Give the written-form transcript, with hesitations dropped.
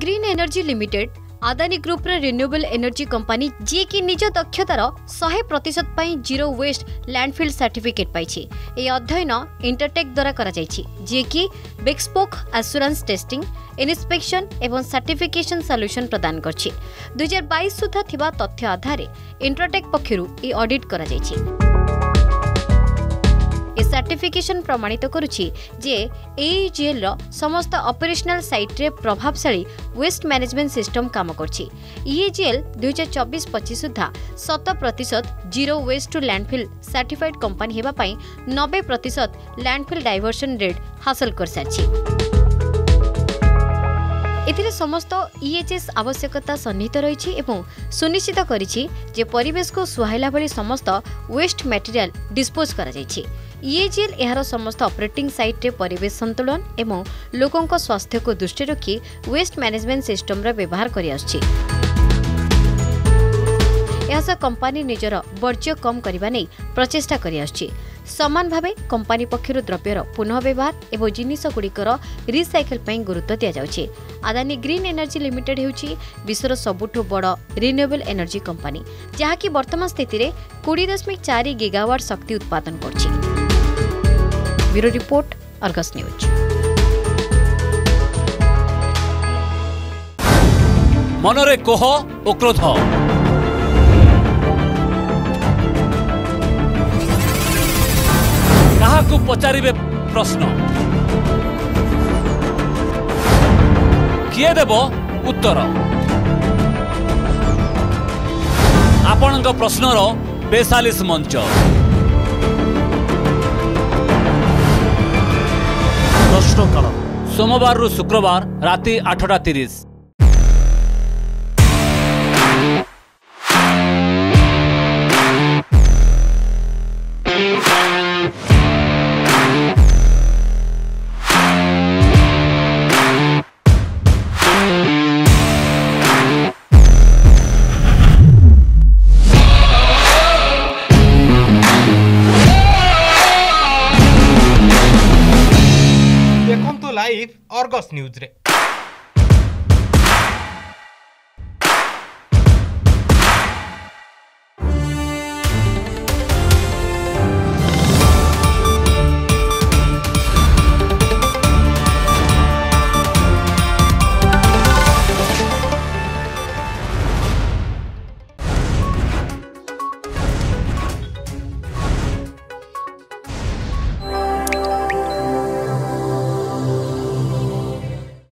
Green energy limited Adani group रे renewable energy company जी की निज दक्षतार 100% जीरो वेस्ट लैंडफिल सर्टिफिकेट पाई। ए अध्ययन इंटरटेक द्वारा करा जायछि, जे कि बेक्सपोक एश्योरेंस टेस्टिंग इन्स्पेक्शन एवं सर्टिफिकेशन सल्यूशन प्रदान करछि। 2022 सुधा थिबा तथ्य आधार इंटरटेक पक्षरु ए ऑडिट करा जायछि। सर्टिफिकेशन प्रमाणित करुछि जे एजेएल रो समस्त ऑपरेशनल साइट रे प्रभावशाली वेस्ट मैनेजमेंट सिस्टम काम करछि। एजेएल 2024-25 सुधा 100% zero waste to landfill certified company हेबा पई 90% लैंडफिल डायवर्सन रेट हासिल कर साछि। एथिरे समस्त ईएचएस आवश्यकता सन्निहित रही एवं सुनिश्चित करिछि जे परिवेश को सुहाइला भली समस्त वेस्ट मटेरियल डिस्पोज करा जायछि। ईएचएल एहार समस्त ऑपरेटिंग साइट रे परिवेश संतुलन एवं लोकों को स्वास्थ्य को दृष्टि रखी वेस्ट मैनेजमेंट सिस्टम रे व्यवहार करि आछि। एहासे कंपनी निजर वर्ज्य कम करबा नै प्रचेष्टा करि आछि। समान भावे कंपनी पक्षर द्रव्यर पुनः व्यवहार एवं जिनिसगुड़िकर रिसाइकल पर गुरुत्व दि जाउछि। आदानी ग्रीन एनर्जी लिमिटेड हेउछि विश्वर सबुठु बड़ रिन्यूएबल एनर्जी कंपनी, जहा कि वर्तमान स्थिति रे 20.4 गीगावाट शक्ति उत्पादन करछि। Bureau report, Argus news. मनरे कोह ओ क्रोध, काहाकु पचारिबे प्रश्न, किए देबो उत्तर। आपणक प्रश्नर 42 मंच, प्रश्नकाल सोमवार रु शुक्रवार राति 8:30। अर्गस न्यूज रे।